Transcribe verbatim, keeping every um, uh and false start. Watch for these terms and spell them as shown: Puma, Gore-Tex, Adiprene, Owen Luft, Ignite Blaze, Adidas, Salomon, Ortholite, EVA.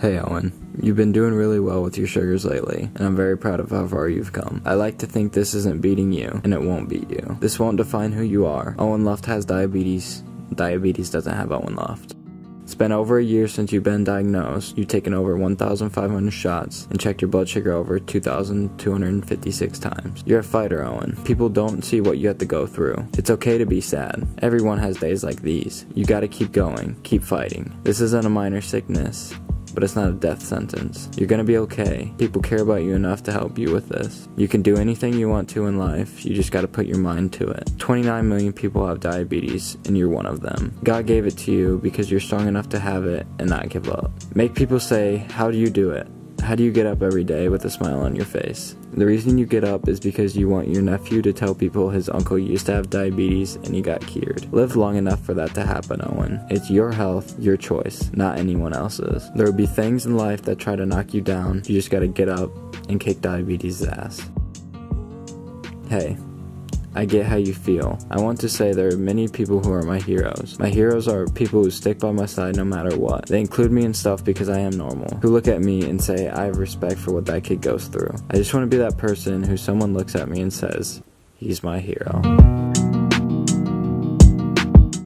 Hey Owen, you've been doing really well with your sugars lately, and I'm very proud of how far you've come. I like to think this isn't beating you, and it won't beat you. This won't define who you are. Owen Luft has diabetes. Diabetes doesn't have Owen Luft. It's been over a year since you've been diagnosed. You've taken over one thousand five hundred shots and checked your blood sugar over two thousand two hundred fifty-six times. You're a fighter, Owen. People don't see what you have to go through. It's okay to be sad. Everyone has days like these. You gotta keep going, keep fighting. This isn't a minor sickness, but it's not a death sentence. You're gonna be okay. People care about you enough to help you with this. You can do anything you want to in life, you just gotta put your mind to it. twenty-nine million people have diabetes, and you're one of them. God gave it to you because you're strong enough to have it and not give up. Make people say, how do you do it? How do you get up every day with a smile on your face? The reason you get up is because you want your nephew to tell people his uncle used to have diabetes and he got cured. Live long enough for that to happen, Owen. It's your health, your choice, not anyone else's. There will be things in life that try to knock you down. You just gotta get up and kick diabetes' ass. Hey. I get how you feel. I want to say there are many people who are my heroes. My heroes are people who stick by my side no matter what. They include me in stuff because I am normal, who look at me and say I have respect for what that kid goes through. I just want to be that person who someone looks at me and says, he's my hero.